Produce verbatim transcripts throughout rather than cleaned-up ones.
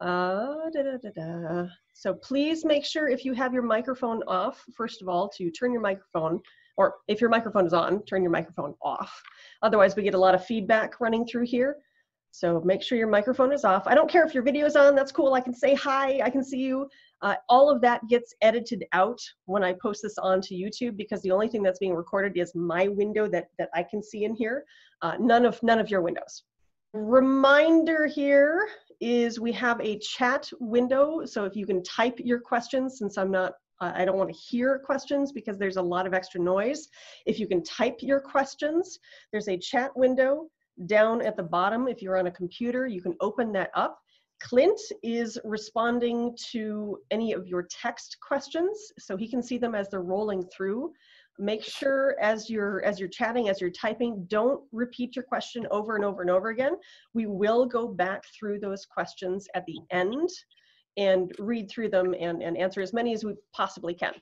Uh, da, da, da, da. So please make sure if you have your microphone off, first of all, to turn your microphone, or if your microphone is on, turn your microphone off. Otherwise, we get a lot of feedback running through here. So make sure your microphone is off. I don't care if your video is on, that's cool. I can say hi, I can see you. Uh, all of that gets edited out when I post this onto YouTube, because the only thing that's being recorded is my window that, that I can see in here. Uh, none of, none of your windows. Reminder here is we have a chat window. So if you can type your questions, since I'm not, uh, I don't want to hear questions because there's a lot of extra noise. If you can type your questions, there's a chat window down at the bottom. If you're on a computer, you can open that up. Clint is responding to any of your text questions, so he can see them as they're rolling through. Make sure as you're as you're chatting, as you're typing, don't repeat your question over and over and over again. We will go back through those questions at the end and read through them and, and answer as many as we possibly can.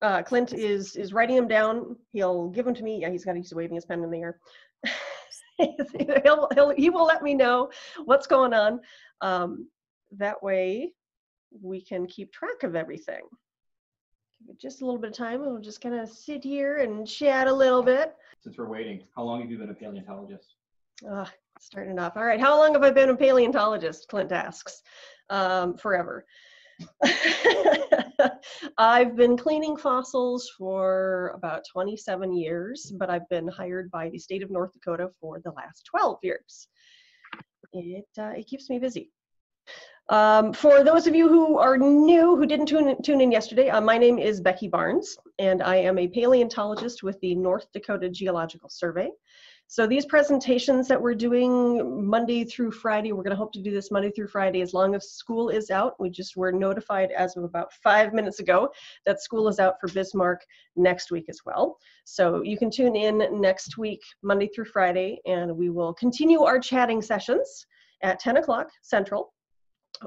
Uh, Clint is is writing them down. He'll give them to me. Yeah, he's got he's waving his pen in the air. he'll, he'll, he will let me know what's going on. Um, that way we can keep track of everything. Just a little bit of time, we'll just kind of sit here and chat a little bit. Since we're waiting, how long have you been a paleontologist? Uh, starting off. All right, how long have I been a paleontologist, Clint asks. Um, forever. I've been cleaning fossils for about twenty-seven years, but I've been hired by the state of North Dakota for the last twelve years. It, uh, it keeps me busy. Um, for those of you who are new, who didn't tune in, tune in yesterday, uh, my name is Becky Barnes, and I am a paleontologist with the North Dakota Geological Survey. So these presentations that we're doing Monday through Friday, we're going to hope to do this Monday through Friday as long as school is out. We just were notified as of about five minutes ago that school is out for Bismarck next week as well. So you can tune in next week, Monday through Friday, and we will continue our chatting sessions at ten o'clock Central.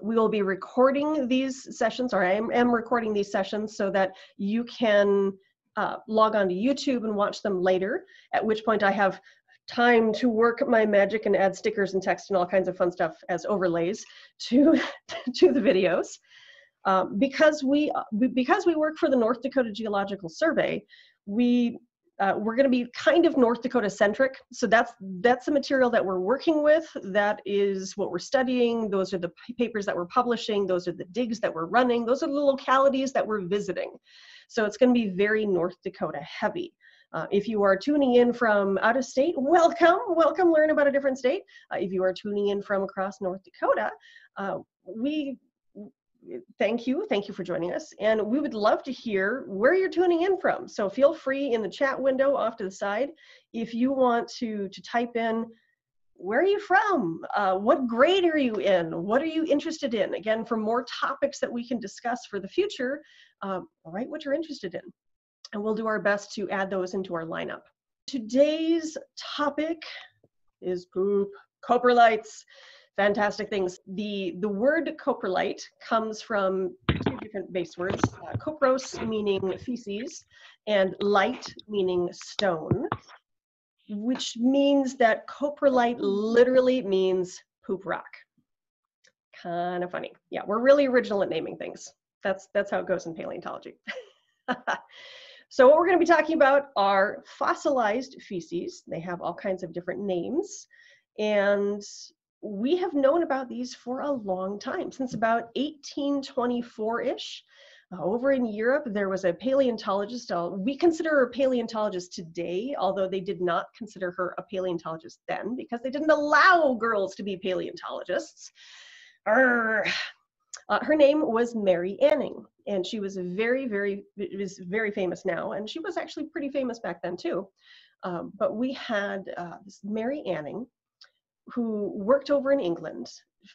We will be recording these sessions, or I am, am recording these sessions so that you can uh, log on to YouTube and watch them later, at which point I have time to work my magic and add stickers and text and all kinds of fun stuff as overlays to, to the videos. Um, because, we, because we work for the North Dakota Geological Survey, we Uh, we're going to be kind of North Dakota centric. So that's that's the material that we're working with. That is what we're studying. Those are the papers that we're publishing. Those are the digs that we're running. Those are the localities that we're visiting. So it's going to be very North Dakota heavy. Uh, if you are tuning in from out of state, welcome, welcome, learn about a different state. Uh, if you are tuning in from across North Dakota, uh, we Thank you. Thank you for joining us. And we would love to hear where you're tuning in from. So feel free in the chat window off to the side, if you want to, to type in, where are you from? Uh, what grade are you in? What are you interested in? Again, for more topics that we can discuss for the future, um, write what you're interested in. And we'll do our best to add those into our lineup. Today's topic is poop, coprolites. Fantastic things. The, the word coprolite comes from two different base words, uh, copros meaning feces and lite meaning stone, which means that coprolite literally means poop rock. Kind of funny. Yeah, we're really original at naming things. That's, that's how it goes in paleontology. So what we're going to be talking about are fossilized feces. They have all kinds of different names, and we have known about these for a long time, since about eighteen twenty-four-ish. Uh, over in Europe, there was a paleontologist. Uh, we consider her a paleontologist today, although they did not consider her a paleontologist then because they didn't allow girls to be paleontologists. Arrgh. Uh, her name was Mary Anning, and she was very, very, is very famous now, and she was actually pretty famous back then too. Um, but we had uh, this Mary Anning, who worked over in England,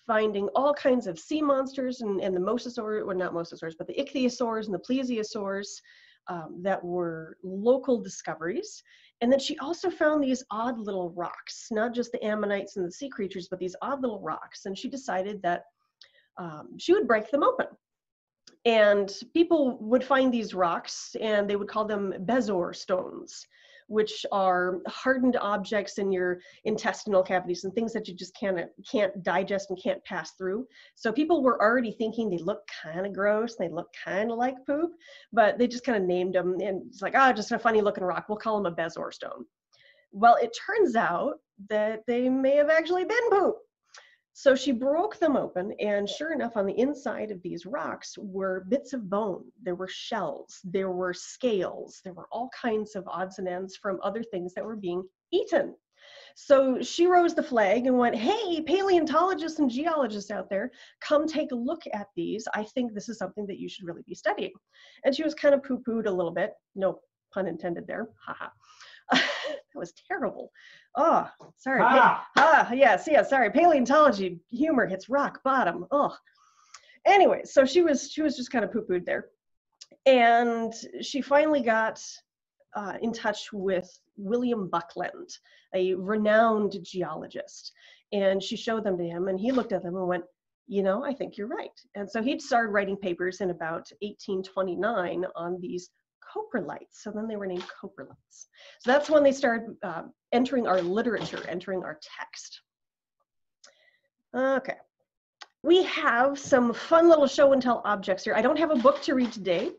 finding all kinds of sea monsters and, and the mosasaurs, well not mosasaurs, but the ichthyosaurs and the plesiosaurs um, that were local discoveries. And then she also found these odd little rocks, not just the ammonites and the sea creatures, but these odd little rocks. And she decided that um, she would break them open. And people would find these rocks and they would call them bezoar stones, which are hardened objects in your intestinal cavities and things that you just can't, can't digest and can't pass through. So people were already thinking they look kind of gross, they look kind of like poop, but they just kind of named them, and it's like, ah, just a funny looking rock. We'll call them a bezoar stone. Well, it turns out that they may have actually been poop. So she broke them open, and sure enough, on the inside of these rocks were bits of bone, there were shells, there were scales, there were all kinds of odds and ends from other things that were being eaten. So she rose the flag and went, hey, paleontologists and geologists out there, come take a look at these. I think this is something that you should really be studying. And she was kind of poo-pooed a little bit, no pun intended there, haha. That was terrible. Oh, sorry. Ah. ah, yes, yes, sorry. Paleontology humor hits rock bottom. Oh. Anyway, so she was she was just kind of poo-pooed there. And she finally got uh, in touch with William Buckland, a renowned geologist. And she showed them to him, and he looked at them and went, you know, I think you're right. And so he started writing papers in about eighteen twenty-nine on these coprolites. So then they were named coprolites. So that's when they started uh, entering our literature, entering our text. Okay. We have some fun little show and tell objects here. I don't have a book to read today,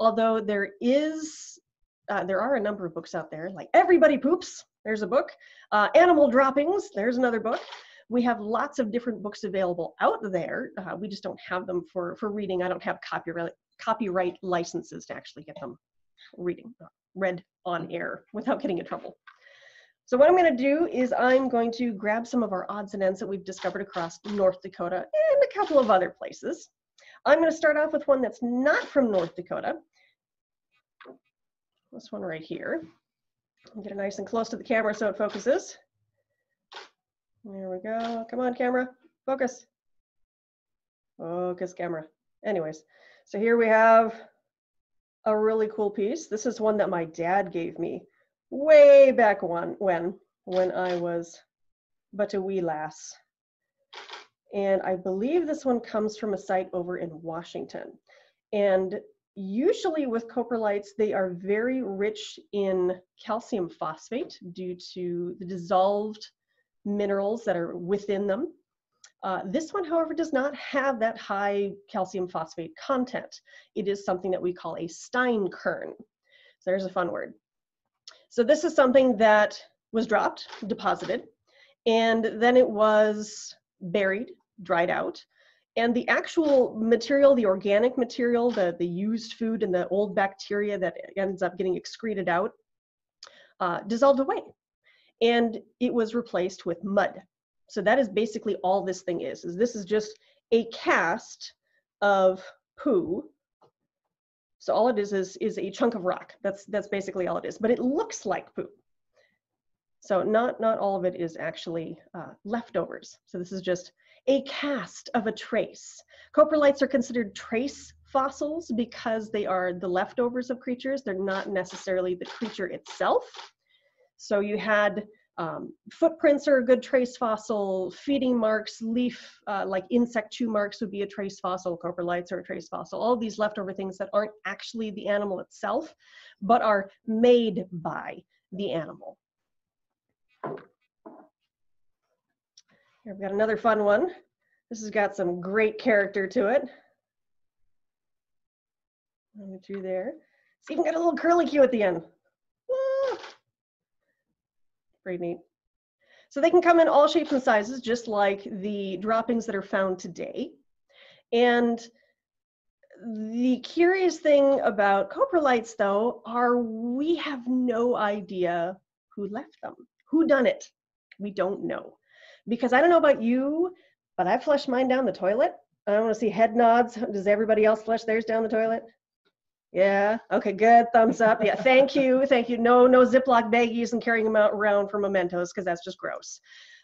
although there is, uh, there are a number of books out there, like Everybody Poops, there's a book. Uh, Animal Droppings, there's another book. We have lots of different books available out there. Uh, we just don't have them for, for reading. I don't have copyright, copyright licenses to actually get them reading, read on air without getting in trouble. So what I'm going to do is I'm going to grab some of our odds and ends that we've discovered across North Dakota and a couple of other places. I'm going to start off with one that's not from North Dakota. This one right here. Get it nice and close to the camera so it focuses. There we go. Come on, camera. Focus. Focus, camera. Anyways, so here we have a really cool piece. This is one that my dad gave me way back when, when, when I was but a wee lass. And I believe this one comes from a site over in Washington. And usually with coprolites, they are very rich in calcium phosphate due to the dissolved minerals that are within them. Uh, this one, however, does not have that high calcium phosphate content. It is something that we call a steinkern. So there's a fun word. So this is something that was dropped, deposited, and then it was buried, dried out. And the actual material, the organic material, the, the used food and the old bacteria that ends up getting excreted out, uh, dissolved away. And it was replaced with mud. So that is basically all this thing is, is this is just a cast of poo. So all it is, is is a chunk of rock. That's that's basically all it is, but it looks like poo. So not, not all of it is actually uh, leftovers. So this is just a cast of a trace. Coprolites are considered trace fossils because they are the leftovers of creatures. They're not necessarily the creature itself. So you had Um, footprints are a good trace fossil, feeding marks, leaf, uh, like insect chew marks would be a trace fossil, coprolites are a trace fossil, all these leftover things that aren't actually the animal itself, but are made by the animal. Here we've got another fun one. This has got some great character to it. Let me do there. It's even got a little curlicue at the end. Pretty neat. So they can come in all shapes and sizes, just like the droppings that are found today. And the curious thing about coprolites, though, are we have no idea who left them, who done it. We don't know. Because I don't know about you, but I flushed mine down the toilet. I want to see head nods. Does everybody else flush theirs down the toilet? Yeah, okay, good, thumbs up. Yeah, thank you, thank you. No, no Ziploc baggies and carrying them out around for mementos because that's just gross.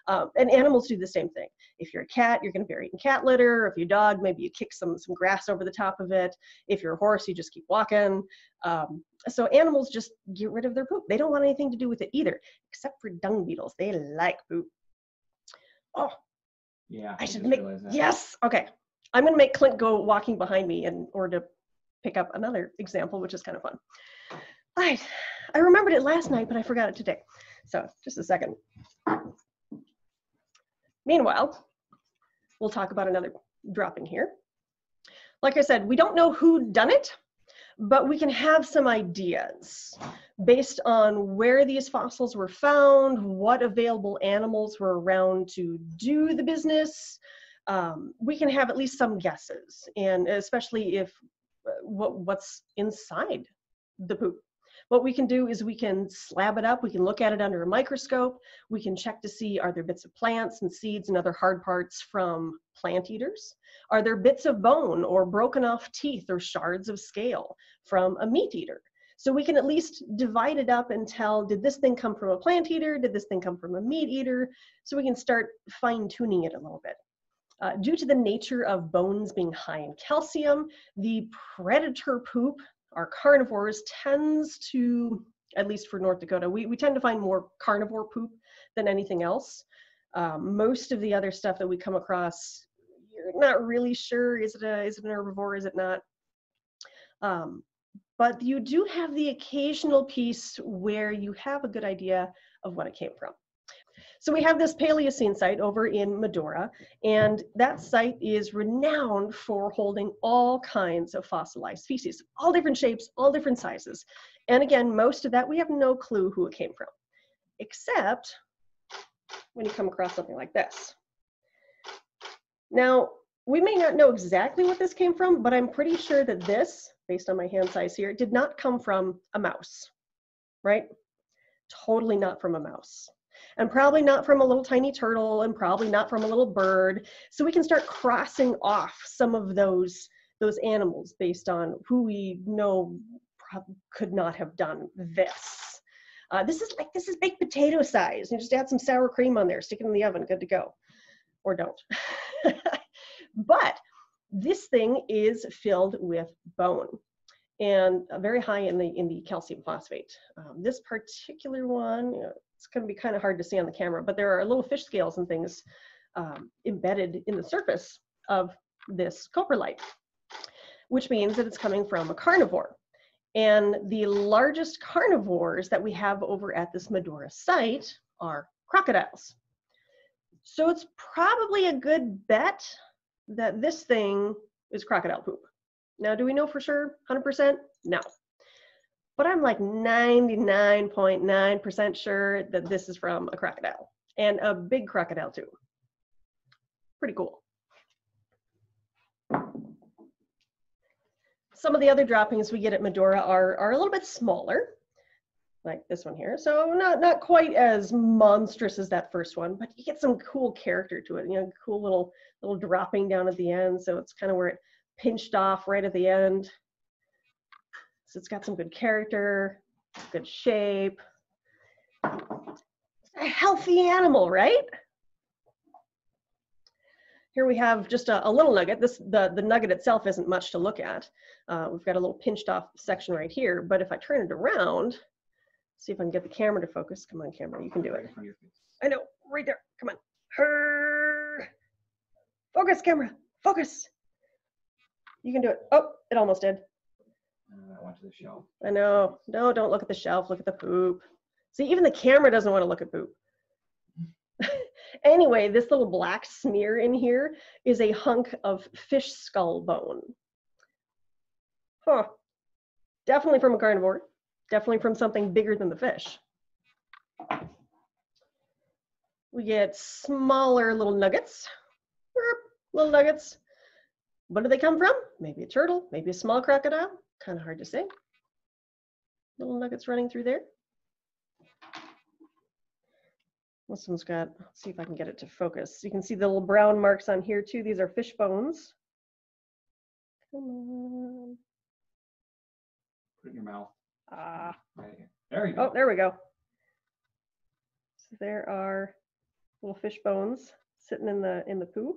Um, and animals do the same thing. If you're a cat, you're gonna bury it in cat litter. If you're a dog, maybe you kick some, some grass over the top of it. If you're a horse, you just keep walking. Um, so animals just get rid of their poop. They don't want anything to do with it either, except for dung beetles. They like poop. Oh, yeah. I should make, yes, okay. I'm gonna make Clint go walking behind me in order to pick up another example, which is kind of fun. All right, I remembered it last night, but I forgot it today. So just a second. Meanwhile, we'll talk about another drop in here. Like I said, we don't know who done it, but we can have some ideas based on where these fossils were found, what available animals were around to do the business. Um, we can have at least some guesses, and especially if uh, what, what's inside the poop. What we can do is we can slab it up, we can look at it under a microscope, we can check to see, are there bits of plants and seeds and other hard parts from plant eaters? Are there bits of bone or broken off teeth or shards of scale from a meat eater? So we can at least divide it up and tell, did this thing come from a plant eater? Did this thing come from a meat eater? So we can start fine-tuning it a little bit. Uh, due to the nature of bones being high in calcium, the predator poop, our carnivores, tends to, at least for North Dakota, we, we tend to find more carnivore poop than anything else. Um, most of the other stuff that we come across, you're not really sure, is it, a, is it an herbivore, is it not? Um, but you do have the occasional piece where you have a good idea of what it came from. So we have this Paleocene site over in Medora, and that site is renowned for holding all kinds of fossilized species, all different shapes, all different sizes. And again, most of that, we have no clue who it came from, except when you come across something like this. Now, we may not know exactly what this came from, but I'm pretty sure that this, based on my hand size here, did not come from a mouse, right? Totally not from a mouse. And probably not from a little tiny turtle, and probably not from a little bird. So we can start crossing off some of those, those animals based on who we know could not have done this. Uh, this is like, this is baked potato size. You just add some sour cream on there, stick it in the oven, good to go. Or don't. But this thing is filled with bone, and very high in the, in the calcium phosphate. Um, this particular one, you know, it's going to be kind of hard to see on the camera, but there are little fish scales and things um, embedded in the surface of this coprolite, which means that it's coming from a carnivore. And the largest carnivores that we have over at this Medora site are crocodiles. So it's probably a good bet that this thing is crocodile poop. Now, do we know for sure, one hundred percent? No. But I'm like ninety-nine point nine percent sure that this is from a crocodile, and a big crocodile too. Pretty cool. Some of the other droppings we get at Medora are, are a little bit smaller, like this one here. So not, not quite as monstrous as that first one, but you get some cool character to it, you know, cool little, little dropping down at the end. So it's kind of where it pinched off right at the end. So it's got some good character, good shape. It's a healthy animal, right? Here we have just a, a little nugget. This, the, the nugget itself isn't much to look at. Uh, we've got a little pinched off section right here, but if I turn it around, see if I can get the camera to focus. Come on, camera, you can do it. I know, right there, come on. Her. Focus, camera, focus. You can do it. Oh, it almost did. I went to the shelf. I know. No, don't look at the shelf. Look at the poop. See, even the camera doesn't want to look at poop. Anyway, this little black smear in here is a hunk of fish skull bone. Huh. Definitely from a carnivore. Definitely from something bigger than the fish. We get smaller little nuggets. Little nuggets. Where do they come from? Maybe a turtle. Maybe a small crocodile. Kind of hard to say. Little nuggets running through there. This one's got, let's see if I can get it to focus. You can see the little brown marks on here too. These are fish bones. Come on. Put it in your mouth. Ah. Uh, right here. There you go. Oh, there we go. So there are little fish bones sitting in the in the poo.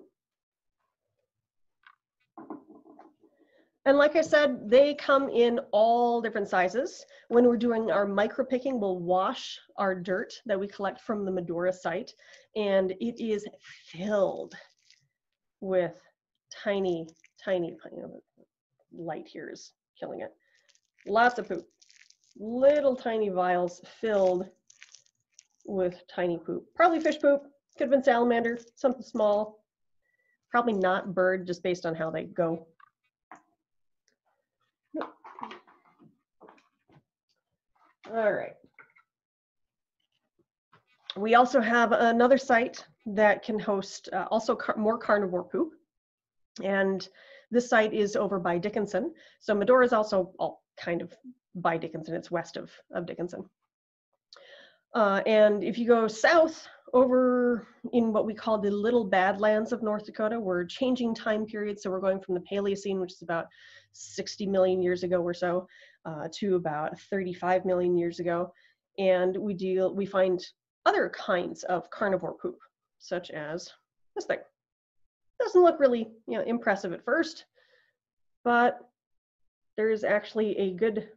And like I said, they come in all different sizes. When we're doing our micro picking, we'll wash our dirt that we collect from the Medora site, and it is filled with tiny, tiny, you know, light here is killing it. Lots of poop, little tiny vials filled with tiny poop. Probably fish poop, could have been salamander, something small. Probably not bird, just based on how they go. Nope. All right. We also have another site that can host uh, also car more carnivore poop. And this site is over by Dickinson. So Medora is also all kind of by Dickinson. It's west of, of Dickinson. Uh, and if you go south over in what we call the Little Badlands of North Dakota, we're changing time periods. So we're going from the Paleocene, which is about sixty million years ago or so, uh, to about thirty-five million years ago. And we deal, we find other kinds of carnivore poop, such as this thing. Doesn't look really, you know, impressive at first, but there is actually a good,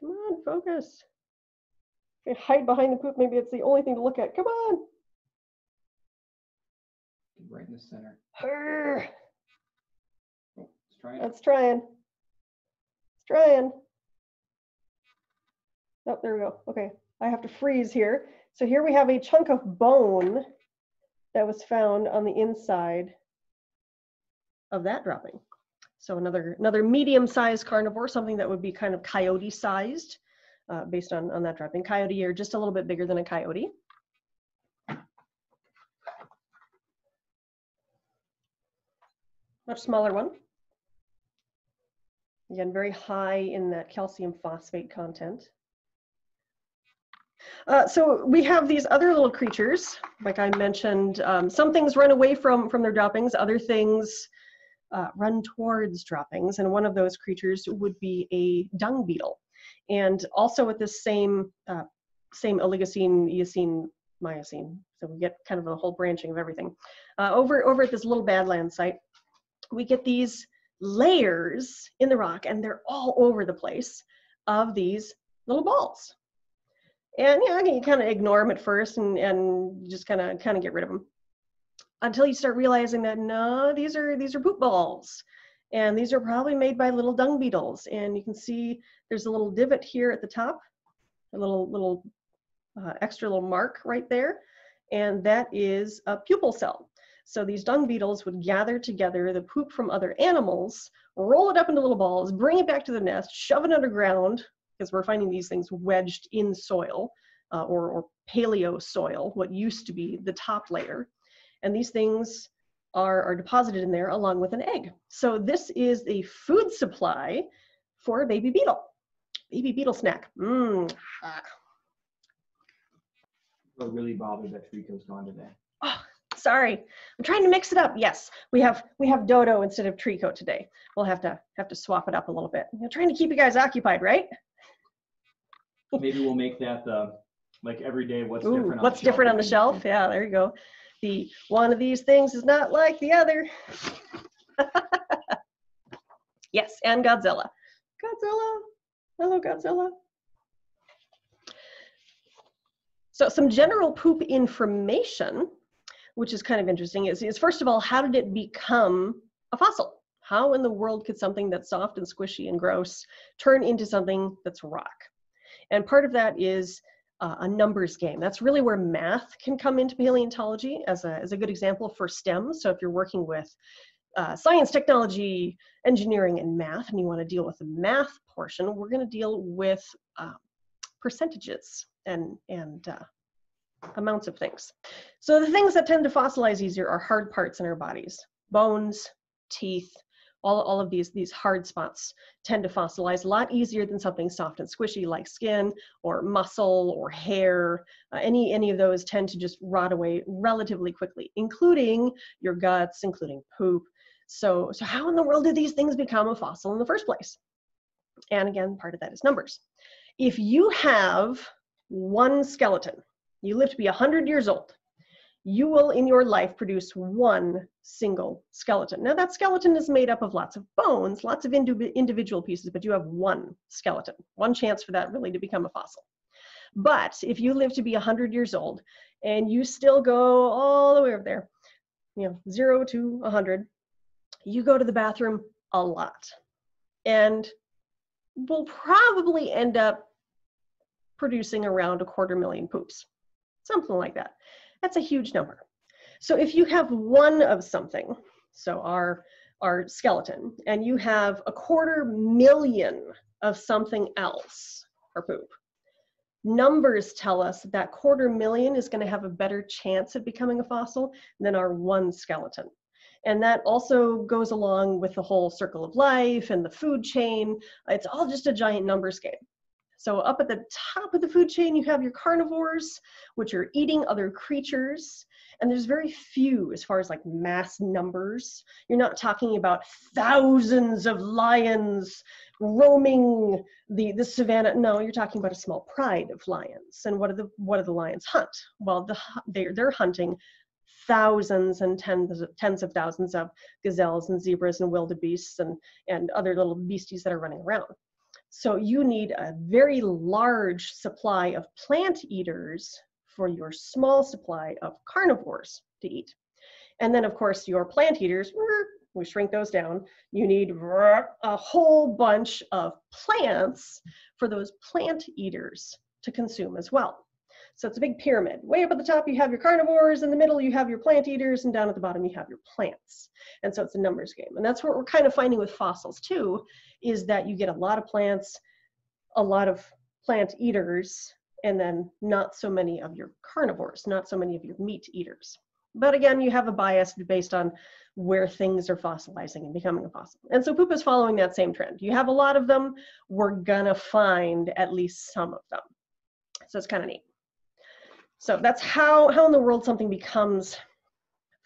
come on, focus. If you hide behind the poop, maybe it's the only thing to look at. Come on. Right in the center. Arr. Oh, it's trying. That's trying. It's trying. Oh, there we go. Okay, I have to freeze here. So here we have a chunk of bone that was found on the inside of that dropping. So another another medium-sized carnivore, something that would be kind of coyote-sized, uh, based on, on that dropping. Coyote are just a little bit bigger than a coyote. Much smaller one. Again, very high in that calcium phosphate content. Uh, so we have these other little creatures, like I mentioned, um, some things run away from, from their droppings, other things uh, run towards droppings, and one of those creatures would be a dung beetle. And also at this same, uh, same Oligocene, Eocene, Miocene, so we get kind of a whole branching of everything. Uh, over, over at this Little Badland site, we get these layers in the rock, and they're all over the place, of these little balls. And yeah, you kind of ignore them at first and, and just kind of kind of get rid of them until you start realizing that no, these are these are poop balls, and these are probably made by little dung beetles. And you can see there's a little divot here at the top, a little little uh, extra little mark right there, and that is a pupal cell. So these dung beetles would gather together the poop from other animals, roll it up into little balls, bring it back to the nest, shove it underground, because we're finding these things wedged in soil, uh, or, or paleo soil, what used to be the top layer. And these things are, are deposited in there along with an egg. So this is the food supply for a baby beetle. Baby beetle snack. Mmm. We're really bothered that Trico's gone today. Oh, sorry. I'm trying to mix it up. Yes, we have we have Dodo instead of Trico today. We'll have to have to swap it up a little bit. I'm trying to keep you guys occupied, right? Maybe we'll make that the, like every day, what's Ooh, different on what's the shelf. What's different on the shelf? Yeah, there you go. The one of these things is not like the other. Yes, and Godzilla. Godzilla. Hello, Godzilla. So some general poop information, which is kind of interesting, is, is first of all, how did it become a fossil? How in the world could something that's soft and squishy and gross turn into something that's rock? And part of that is uh, a numbers game. That's really where math can come into paleontology as a, as a good example for STEM. So if you're working with uh, science, technology, engineering, and math, and you want to deal with the math portion, we're going to deal with uh, percentages and, and uh, amounts of things. So the things that tend to fossilize easier are hard parts in our bodies. Bones, teeth, All, all of these, these hard spots tend to fossilize a lot easier than something soft and squishy like skin or muscle or hair. Uh, any, any of those tend to just rot away relatively quickly, including your guts, including poop. So, so how in the world did these things become a fossil in the first place? And again, part of that is numbers. If you have one skeleton, you live to be one hundred years old, you will in your life produce one single skeleton. Now that skeleton is made up of lots of bones, lots of indi- individual pieces, but you have one skeleton, one chance for that really to become a fossil. But if you live to be one hundred years old and you still go all the way over there, you know, zero to one hundred, you go to the bathroom a lot and will probably end up producing around a quarter million poops, something like that. That's a huge number. So if you have one of something, so our, our skeleton, and you have a quarter million of something else, or poop, numbers tell us that, that quarter million is going to have a better chance at becoming a fossil than our one skeleton. And that also goes along with the whole circle of life and the food chain. It's all just a giant numbers game. So up at the top of the food chain, you have your carnivores, which are eating other creatures. And there's very few as far as like mass numbers. You're not talking about thousands of lions roaming the, the savannah. No, you're talking about a small pride of lions. And what are the, what do the lions hunt? Well, the, they're, they're hunting thousands and tens of, tens of thousands of gazelles and zebras and wildebeests and, and other little beasties that are running around. So you need a very large supply of plant eaters for your small supply of carnivores to eat. And then of course your plant eaters, we shrink those down. You need a whole bunch of plants for those plant eaters to consume as well. So it's a big pyramid. Way up at the top, you have your carnivores. In the middle, you have your plant eaters. And down at the bottom, you have your plants. And so it's a numbers game. And that's what we're kind of finding with fossils too, is that you get a lot of plants, a lot of plant eaters, and then not so many of your carnivores, not so many of your meat eaters. But again, you have a bias based on where things are fossilizing and becoming a fossil. And so poop is following that same trend. You have a lot of them, we're gonna find at least some of them. So it's kind of neat. So that's how, how in the world something becomes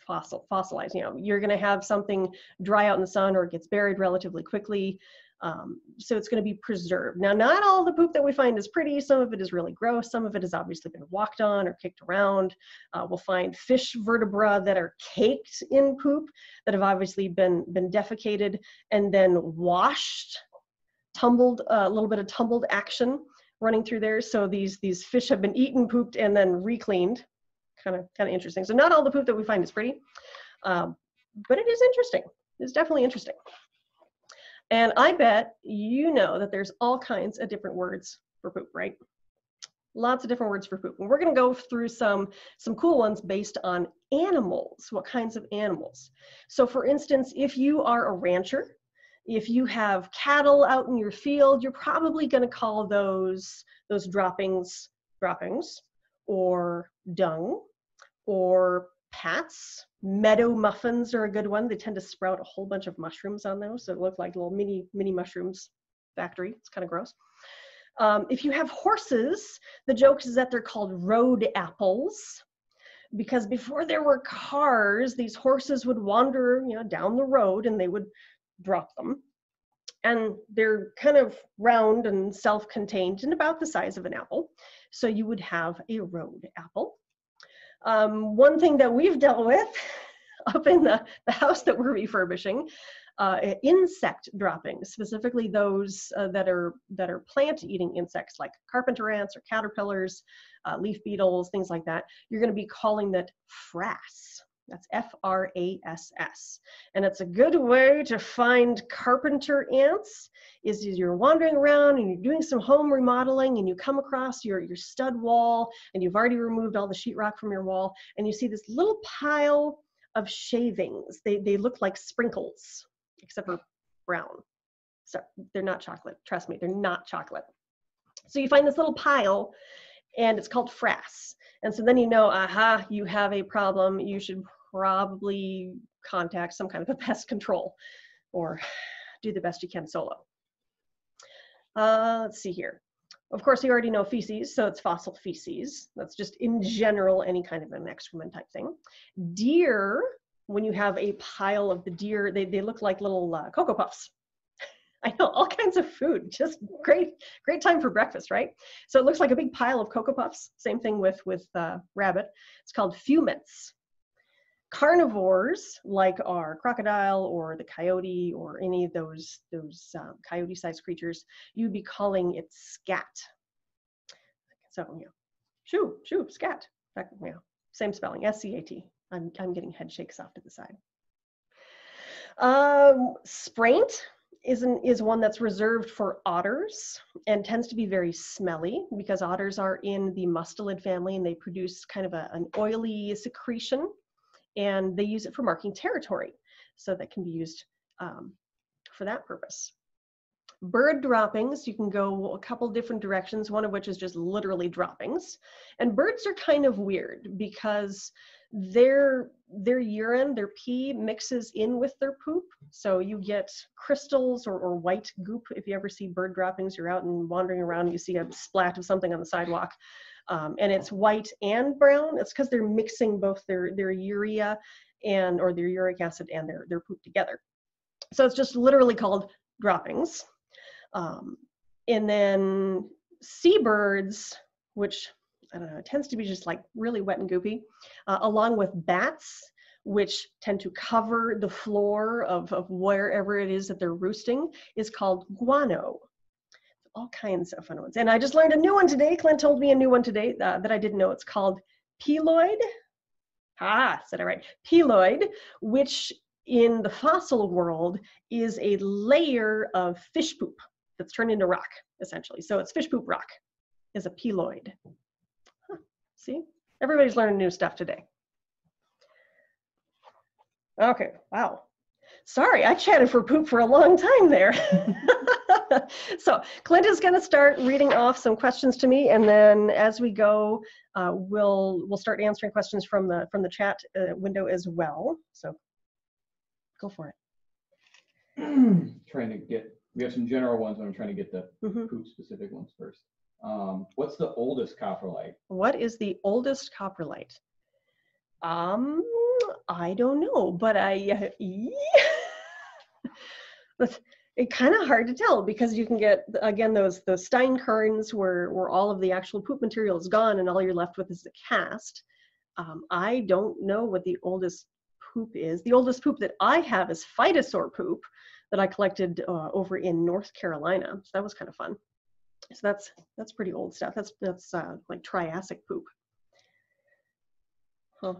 fossil, fossilized. You know, you're gonna have something dry out in the sun or it gets buried relatively quickly. Um, so it's gonna be preserved. Now, not all the poop that we find is pretty. Some of it is really gross. Some of it has obviously been walked on or kicked around. Uh, we'll find fish vertebra that are caked in poop that have obviously been, been defecated and then washed, tumbled, a uh, little bit of tumbled action running through there. So these, these fish have been eaten, pooped, and then recleaned. Kind of, kind of interesting. So not all the poop that we find is pretty, um, but it is interesting. It's definitely interesting. And I bet you know that there's all kinds of different words for poop, right? Lots of different words for poop. And we're gonna go through some, some cool ones based on animals, what kinds of animals. So for instance, if you are a rancher, if you have cattle out in your field, you're probably gonna call those, those droppings, droppings, or dung, or pats. Meadow muffins are a good one. They tend to sprout a whole bunch of mushrooms on those, so it looks like little mini, mini mushrooms factory. It's kind of gross. Um, if you have horses, the joke is that they're called road apples, because before there were cars, these horses would wander, you know, down the road and they would drop them. And they're kind of round and self-contained and about the size of an apple. So you would have a road apple. Um, one thing that we've dealt with up in the, the house that we're refurbishing, uh, insect droppings, specifically those uh, that are that are plant-eating insects like carpenter ants or caterpillars, uh, leaf beetles, things like that. You're going to be calling that frass. That's F R A S S. And it's a good way to find carpenter ants is you're wandering around and you're doing some home remodeling and you come across your, your stud wall and you've already removed all the sheetrock from your wall and you see this little pile of shavings. They, they look like sprinkles, except for brown. So they're not chocolate. Trust me, they're not chocolate. So you find this little pile and it's called frass. And so then you know, aha, you have a problem. You should probably contact some kind of a pest control or do the best you can solo. Uh, let's see here. Of course, you already know feces, so it's fossil feces. That's just in general, any kind of an excrement type thing. Deer, when you have a pile of the deer, they, they look like little uh, Cocoa Puffs. I know, all kinds of food, just great, great time for breakfast, right? So it looks like a big pile of Cocoa Puffs. Same thing with, with uh, rabbit. It's called fumets. Carnivores, like our crocodile or the coyote or any of those, those um, coyote-sized creatures, you'd be calling it scat. So, yeah, shoo, shoo, scat. That, yeah. Same spelling, S C A T. I'm, I'm getting head shakes off to the side. Um, spraint is, an, is one that's reserved for otters and tends to be very smelly because otters are in the mustelid family and they produce kind of a, an oily secretion, and they use it for marking territory. So that can be used um, for that purpose. Bird droppings, you can go a couple different directions, one of which is just literally droppings. And birds are kind of weird because their, their urine, their pee mixes in with their poop. So you get crystals or, or white goop. If you ever see bird droppings, you're out and wandering around and you see a splat of something on the sidewalk. Um, and it's white and brown. It's because they're mixing both their, their urea and, or their uric acid and their, their poop together. So it's just literally called droppings. Um, and then seabirds, which I don't know, it tends to be just like really wet and goopy, uh, along with bats, which tend to cover the floor of, of wherever it is that they're roosting, is called guano. All kinds of fun ones. And I just learned a new one today. Clint told me a new one today uh, that I didn't know. It's called peloid. Ah, said I right. Peloid, which in the fossil world is a layer of fish poop that's turned into rock, essentially. So it's fish poop rock is a peloid. Huh. See, everybody's learning new stuff today. Okay, wow. Sorry, I chatted for poop for a long time there. So Clint is going to start reading off some questions to me, and then as we go, uh, we'll we'll start answering questions from the from the chat uh, window as well. So go for it. Trying to get, we have some general ones, and I'm trying to get the mm-hmm. poop specific ones first. Um, what's the oldest coprolite? What is the oldest coprolite? Um, I don't know, but I. Uh, It's kind of hard to tell because you can get, again, those, those Stein currents where, where all of the actual poop material is gone and all you're left with is the cast. Um, I don't know what the oldest poop is. The oldest poop that I have is phytosaur poop that I collected uh, over in North Carolina. So that was kind of fun. So that's, that's pretty old stuff. That's, that's uh, like Triassic poop. Huh.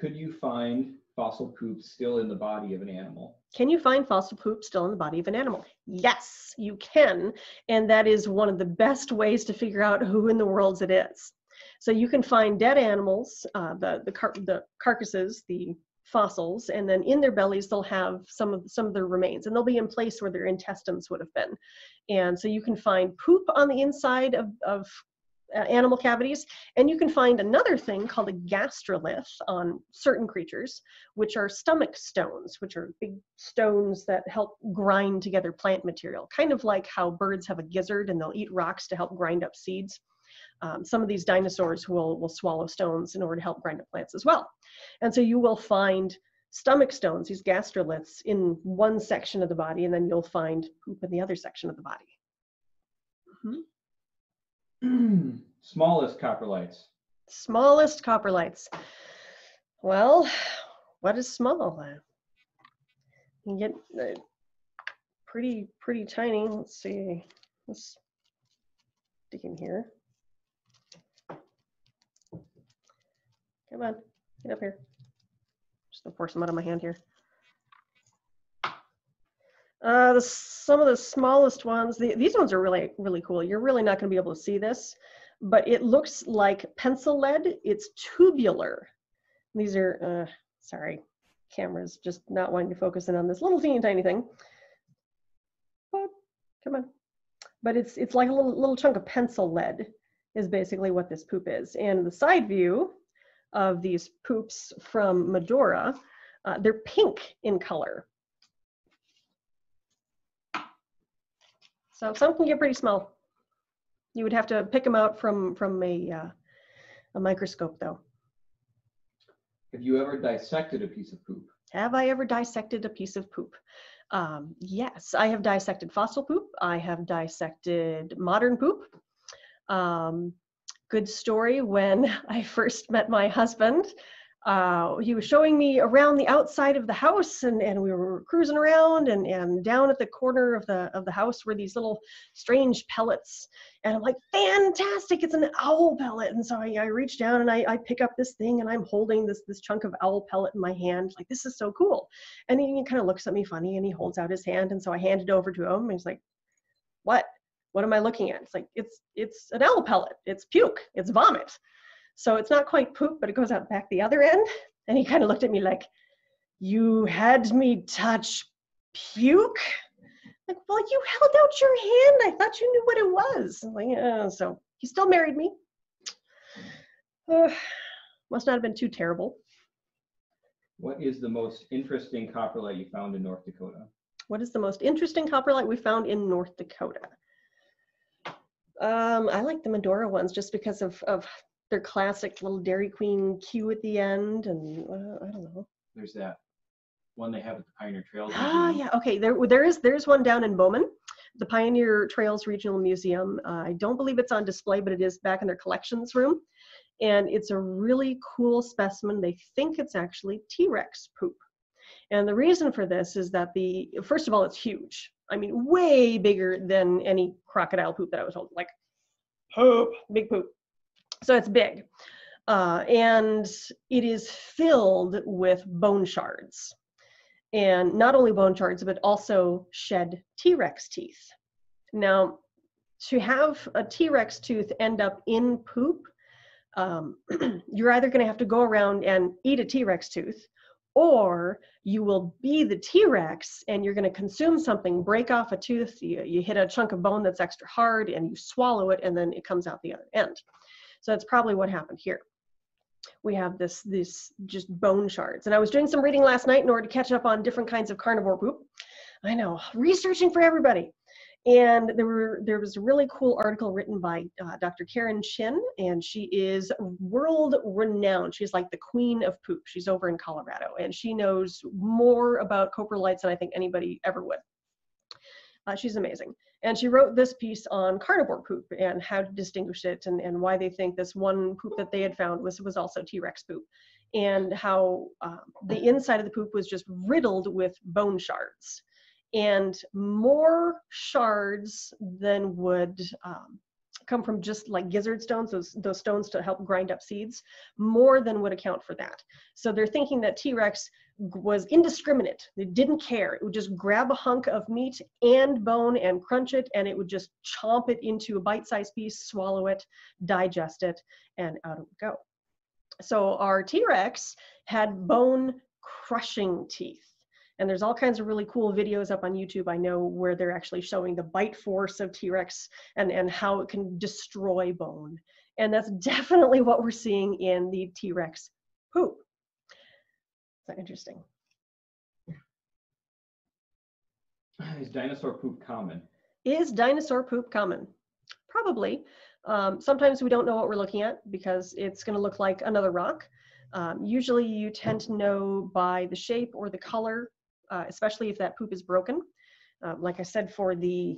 Could you find fossil poop still in the body of an animal? Can you find fossil poop still in the body of an animal? Yes, you can. And that is one of the best ways to figure out who in the world it is. So you can find dead animals, uh, the, the, car the carcasses, the fossils, and then in their bellies, they'll have some of, some of their remains, and they'll be in place where their intestines would have been. And so you can find poop on the inside of, of Uh, animal cavities, and you can find another thing called a gastrolith on certain creatures, which are stomach stones, which are big stones that help grind together plant material, kind of like how birds have a gizzard and they'll eat rocks to help grind up seeds. Um, some of these dinosaurs will, will swallow stones in order to help grind up plants as well. And so you will find stomach stones, these gastroliths, in one section of the body, and then you'll find poop in the other section of the body. Mm-hmm. Smallest coprolites. Smallest coprolites. Well, what is small? You can get uh, pretty, pretty tiny. Let's see. Let's dig in here. Come on, get up here. Just gonna pour some out of my hand here. Uh, the, some of the smallest ones, the, these ones are really, really cool. You're really not going to be able to see this, but it looks like pencil lead. It's tubular. These are, uh, sorry, camera's just not wanting to focus in on this little teeny tiny thing. Oh, come on. But it's, it's like a little, little chunk of pencil lead is basically what this poop is. And the side view of these poops from Medora, uh, they're pink in color. So some can get pretty small. You would have to pick them out from, from a, uh, a microscope, though. Have you ever dissected a piece of poop? Have I ever dissected a piece of poop? Um, yes, I have dissected fossil poop. I have dissected modern poop. Um, good story, when I first met my husband, Uh, he was showing me around the outside of the house, and, and we were cruising around, and, and down at the corner of the of the house were these little strange pellets, and I'm like, fantastic, it's an owl pellet. And so I, I reach down and I, I pick up this thing, and I'm holding this this chunk of owl pellet in my hand, like, this is so cool. And he, he kind of looks at me funny, and he holds out his hand, and so I hand it over to him, and he's like, what? What am I looking at? It's like, it's it's an owl pellet, it's puke, it's vomit. So it's not quite poop, but it goes out back the other end. And he kind of looked at me like, you had me touch puke? Like, well, you held out your hand. I thought you knew what it was. I'm like, oh. So he still married me. Uh, must not have been too terrible. What is the most interesting coprolite you found in North Dakota? What is the most interesting coprolite we found in North Dakota? Um, I like the Medora ones just because of... of their classic little Dairy Queen queue at the end, and uh, I don't know. There's that one they have at the Pioneer Trails Museum. Ah, yeah, okay, there, there is, there's one down in Bowman, the Pioneer Trails Regional Museum. Uh, I don't believe it's on display, but it is back in their collections room, and it's a really cool specimen. They think it's actually T-Rex poop, and the reason for this is that the, first of all, it's huge. I mean, way bigger than any crocodile poop that I was holding, like poop, big poop. So it's big, uh, and it is filled with bone shards, and not only bone shards, but also shed T-Rex teeth. Now, to have a T-Rex tooth end up in poop, um, you're either going to have to go around and eat a T-Rex tooth, or you will be the T-Rex and you're going to consume something, break off a tooth, you, you hit a chunk of bone that's extra hard, and you swallow it, and then it comes out the other end. So that's probably what happened here. We have this, this just bone shards. And I was doing some reading last night in order to catch up on different kinds of carnivore poop. I know, researching for everybody. And there were, there was a really cool article written by uh, Doctor Karen Chin, and she is world renowned. She's like the queen of poop. She's over in Colorado, and she knows more about coprolites than I think anybody ever would. Uh, she's amazing. And she wrote this piece on carnivore poop and how to distinguish it, and, and why they think this one poop that they had found was, was also T-Rex poop, and how uh, the inside of the poop was just riddled with bone shards, and more shards than would um, come from just like gizzard stones, those, those stones to help grind up seeds, more than would account for that. So they're thinking that T-Rex was indiscriminate. They didn't care. It would just grab a hunk of meat and bone and crunch it, and it would just chomp it into a bite-sized piece, swallow it, digest it, and out it would go. So our T-Rex had bone-crushing teeth. And there's all kinds of really cool videos up on YouTube, I know, where they're actually showing the bite force of T-Rex and, and how it can destroy bone. And that's definitely what we're seeing in the T-Rex poop. Is that interesting? Is dinosaur poop common? Is dinosaur poop common? Probably. Um, sometimes we don't know what we're looking at because it's going to look like another rock. Um, usually you tend to know by the shape or the color. Uh, especially if that poop is broken. Um, like I said, for the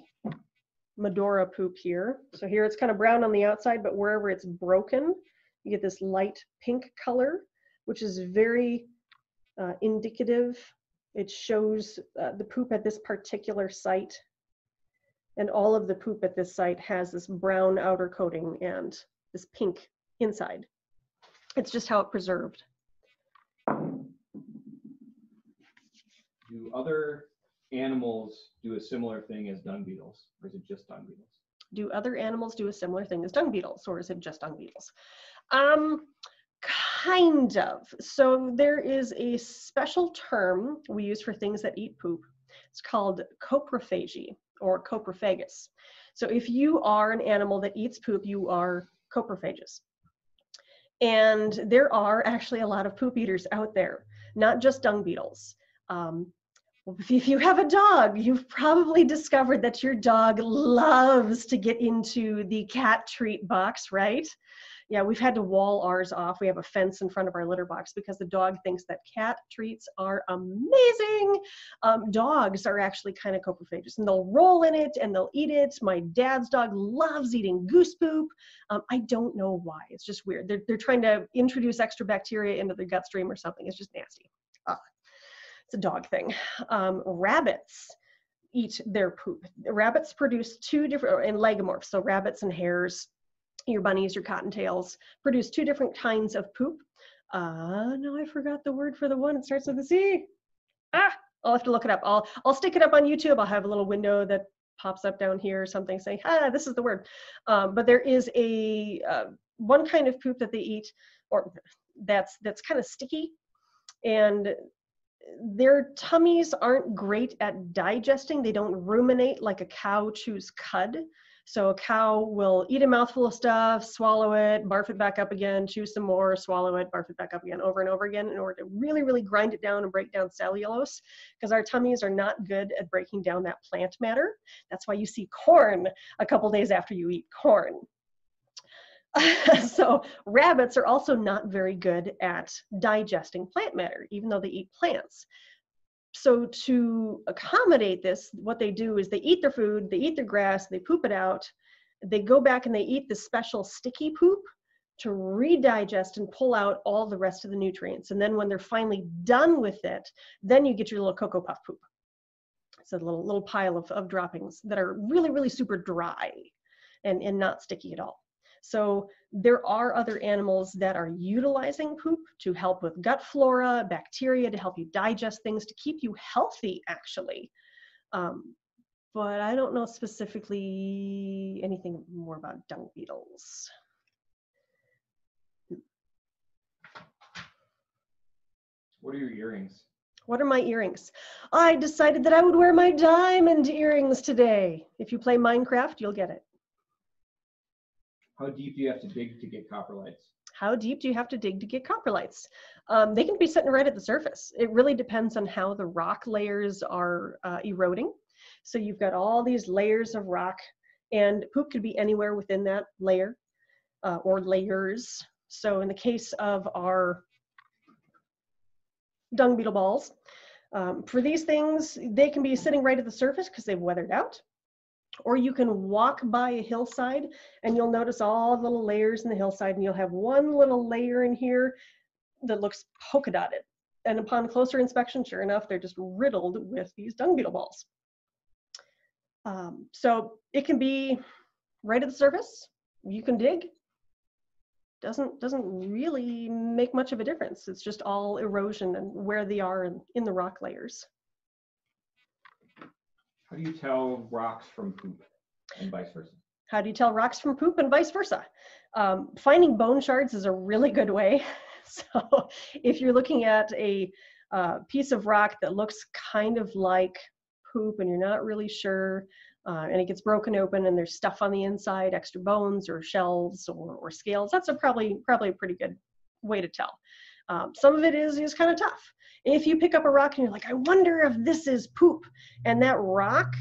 Medora poop here. So here it's kind of brown on the outside, but wherever it's broken, you get this light pink color, which is very uh, indicative. It shows uh, the poop at this particular site. And all of the poop at this site has this brown outer coating and this pink inside. It's just how it preserved. Do other animals do a similar thing as dung beetles, or is it just dung beetles? Do other animals do a similar thing as dung beetles, or is it just dung beetles? Um, kind of. So there is a special term we use for things that eat poop. It's called coprophagy or coprophagus. So if you are an animal that eats poop, you are coprophagous. And there are actually a lot of poop eaters out there, not just dung beetles. Um, If you have a dog, you've probably discovered that your dog loves to get into the cat treat box, right? Yeah, we've had to wall ours off. We have a fence in front of our litter box because the dog thinks that cat treats are amazing. Um, dogs are actually kind of coprophagous, and they'll roll in it and they'll eat it. My dad's dog loves eating goose poop. Um, I don't know why. It's just weird. They're, they're trying to introduce extra bacteria into the gut stream or something. It's just nasty. Uh, it's a dog thing. Um, rabbits eat their poop. Rabbits produce two different, and lagomorphs, so rabbits and hares, your bunnies, your cottontails, produce two different kinds of poop. Uh, no, I forgot the word for the one. It starts with a C. Ah, I'll have to look it up. I'll, I'll stick it up on YouTube. I'll have a little window that pops up down here or something saying, ah, this is the word. Um, but there is a uh, one kind of poop that they eat, or that's, that's kind of sticky, and their tummies aren't great at digesting. They don't ruminate like a cow chews cud. So a cow will eat a mouthful of stuff, swallow it, barf it back up again, chew some more, swallow it, barf it back up again, over and over again, in order to really, really grind it down and break down cellulose, because our tummies are not good at breaking down that plant matter. That's why you see corn a couple days after you eat corn. So rabbits are also not very good at digesting plant matter, even though they eat plants. So to accommodate this, what they do is they eat their food, they eat their grass, they poop it out, they go back and they eat the special sticky poop to redigest and pull out all the rest of the nutrients. And then when they're finally done with it, then you get your little Cocoa Puff poop. It's a little, little pile of, of droppings that are really, really super dry and, and not sticky at all. So there are other animals that are utilizing poop to help with gut flora, bacteria, to help you digest things, to keep you healthy, actually. Um, but I don't know specifically anything more about dung beetles. What are your earrings? What are my earrings? I decided that I would wear my diamond earrings today. If you play Minecraft, you'll get it. How deep do you have to dig to get coprolites? How deep do you have to dig to get coprolites? Um, they can be sitting right at the surface. It really depends on how the rock layers are uh, eroding. So you've got all these layers of rock, and poop could be anywhere within that layer uh, or layers. So in the case of our dung beetle balls, um, for these things, they can be sitting right at the surface because they've weathered out. Or you can walk by a hillside and you'll notice all the little layers in the hillside, and you'll have one little layer in here that looks polka dotted. And upon closer inspection, sure enough, they're just riddled with these dung beetle balls. Um, so it can be right at the surface. You can dig. Doesn't, doesn't really make much of a difference. It's just all erosion and where they are in, in the rock layers. How do you tell rocks from poop and vice versa? How do you tell rocks from poop and vice versa? Um, finding bone shards is a really good way. So if you're looking at a uh, piece of rock that looks kind of like poop and you're not really sure, uh, and it gets broken open and there's stuff on the inside, extra bones or shells or, or scales, that's a probably, probably a pretty good way to tell. Um, some of it is, is kind of tough. If you pick up a rock and you're like, I wonder if this is poop, and that rock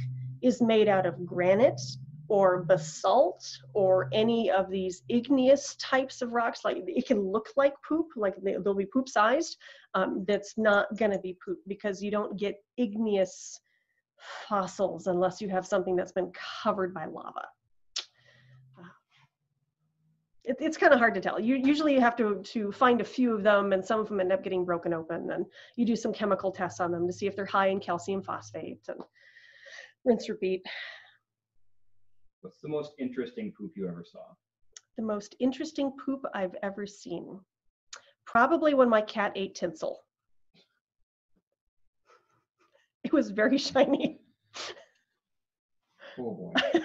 is made out of granite or basalt or any of these igneous types of rocks, like it can look like poop, like they, they'll be poop sized, um, that's not gonna be poop, because you don't get igneous fossils unless you have something that's been covered by lava. It, it's kind of hard to tell. You usually you have to, to find a few of them, and some of them end up getting broken open, and you do some chemical tests on them to see if they're high in calcium phosphate, and rinse, repeat. What's the most interesting poop you ever saw? The most interesting poop I've ever seen? Probably when my cat ate tinsel. It was very shiny. Oh boy.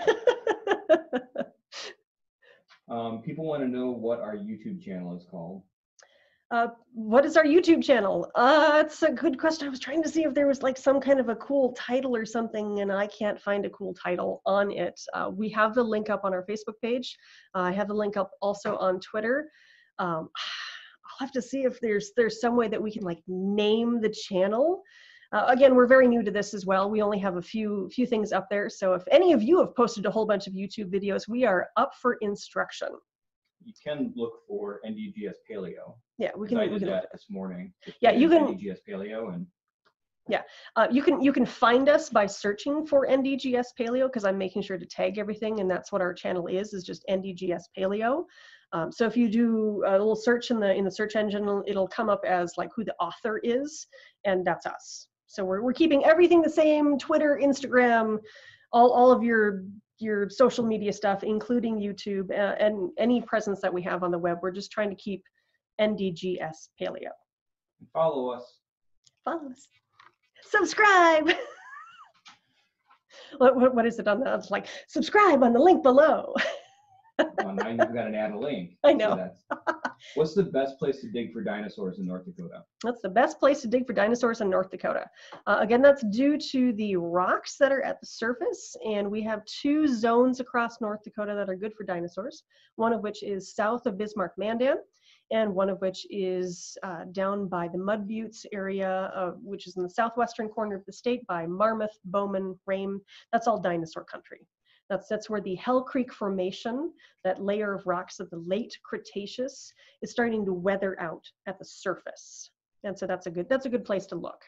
Um, people want to know what our YouTube channel is called. Uh, what is our YouTube channel? Uh, that's a good question. I was trying to see if there was like some kind of a cool title or something, and I can't find a cool title on it. Uh, we have the link up on our Facebook page. Uh, I have the link up also on Twitter. Um, I'll have to see if there's, there's some way that we can like name the channel. Uh, again, we're very new to this as well. We only have a few few things up there. So if any of you have posted a whole bunch of YouTube videos, we are up for instruction. you can look for N D G S Paleo. Yeah, we can. I did that this morning. Yeah, you can. N D G S Paleo and. Yeah, uh, you can you can find us by searching for N D G S Paleo, because I'm making sure to tag everything, and that's what our channel is is just N D G S Paleo. Um, so if you do a little search in the in the search engine, it'll come up as like who the author is, and that's us. So we're we're keeping everything the same: Twitter, Instagram, all all of your your social media stuff, including YouTube, uh, and any presence that we have on the web. We're just trying to keep N D G S Paleo. Follow us. Follow us. Subscribe. what, what, what is it on the? It's like subscribe on the link below. Well, now you've got to add a link. I know. So what's the best place to dig for dinosaurs in North Dakota? That's the best place to dig for dinosaurs in North Dakota. Uh, again, that's due to the rocks that are at the surface, and we have two zones across North Dakota that are good for dinosaurs. One of which is south of Bismarck-Mandan, and one of which is uh, down by the Mud Buttes area, uh, which is in the southwestern corner of the state by Marmouth, Bowman, Rame. That's all dinosaur country. That's, that's where the Hell Creek Formation, that layer of rocks of the late Cretaceous, is starting to weather out at the surface. And so that's a good, that's a good place to look.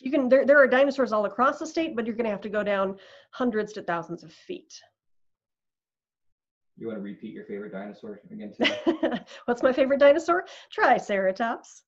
You can, there, there are dinosaurs all across the state, but you're gonna have to go down hundreds to thousands of feet. You want to repeat your favorite dinosaur again today? What's my favorite dinosaur? Triceratops.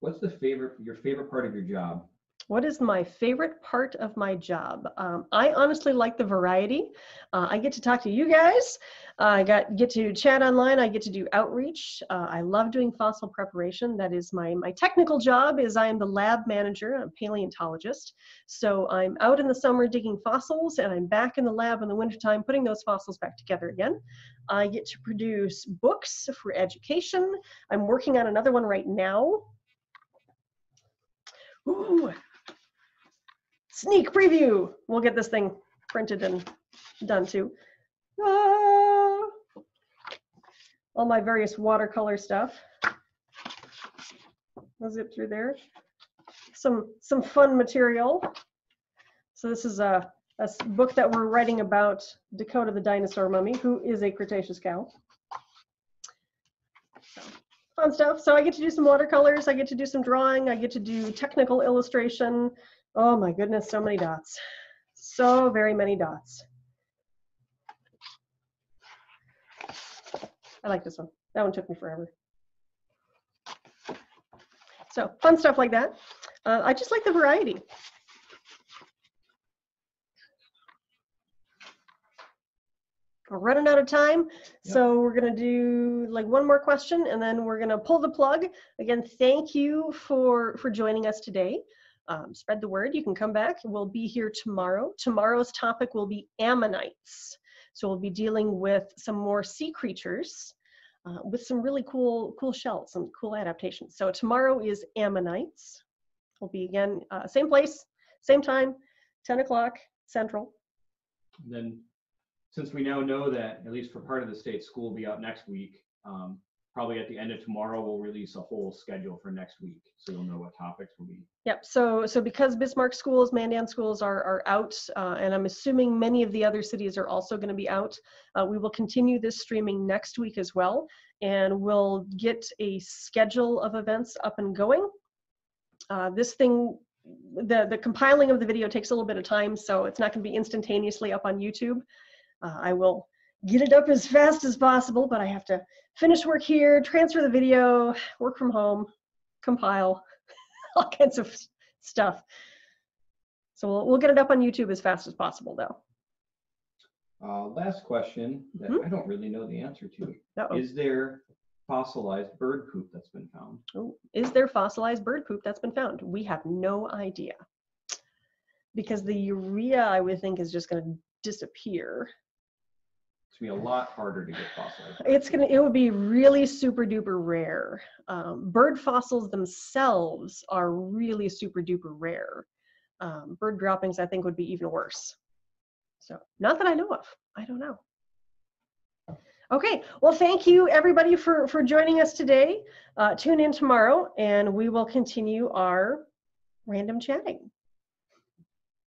What's the favorite, your favorite part of your job? What is my favorite part of my job? Um, I honestly like the variety. Uh, I get to talk to you guys. Uh, I got get to chat online. I get to do outreach. Uh, I love doing fossil preparation. That is my, my technical job is I am the lab manager. I'm a paleontologist. So I'm out in the summer digging fossils, and I'm back in the lab in the wintertime putting those fossils back together again. I get to produce books for education. I'm working on another one right now. Ooh. Sneak preview. We'll get this thing printed and done too. Ah, all my various watercolor stuff. I'll zip through there. Some some fun material. So this is a, a book that we're writing about Dakota the dinosaur mummy, who is a Cretaceous cow. So, fun stuff. So I get to do some watercolors. I get to do some drawing. I get to do technical illustration. Oh my goodness, so many dots. So very many dots. I like this one. That one took me forever. So fun stuff like that. Uh, I just like the variety. We're running out of time, yep. So we're gonna do like one more question and then we're gonna pull the plug. Again, thank you for, for joining us today. Um, spread the word. You can come back. We'll be here tomorrow. Tomorrow's topic will be ammonites. So we'll be dealing with some more sea creatures uh, with some really cool, cool shells and cool adaptations. So tomorrow is ammonites. We'll be again, uh, same place, same time, ten o'clock Central. And then since we now know that, at least for part of the state, school will be out next week, um, probably at the end of tomorrow, we'll release a whole schedule for next week, so you'll know what topics will be. Yep, so so because Bismarck schools, Mandan schools are, are out, uh, and I'm assuming many of the other cities are also going to be out, uh, we will continue this streaming next week as well, and we'll get a schedule of events up and going. Uh, this thing, the, the compiling of the video takes a little bit of time, so it's not going to be instantaneously up on YouTube. Uh, I will get it up as fast as possible, but I have to finish work here, transfer the video, work from home, compile, all kinds of stuff. So we'll, we'll get it up on YouTube as fast as possible, though. Uh, last question that mm-hmm. I don't really know the answer to. Uh-oh. Is there fossilized bird poop that's been found? Oh, is there fossilized bird poop that's been found? We have no idea. Because the urea, I would think, is just going to disappear. Be a lot harder to get fossils. It's gonna it would be really super duper rare. Um, bird fossils themselves are really super duper rare. Um, bird droppings I think would be even worse. So not that I know of. I don't know. Okay, well thank you everybody for for joining us today. Uh, tune in tomorrow and we will continue our random chatting.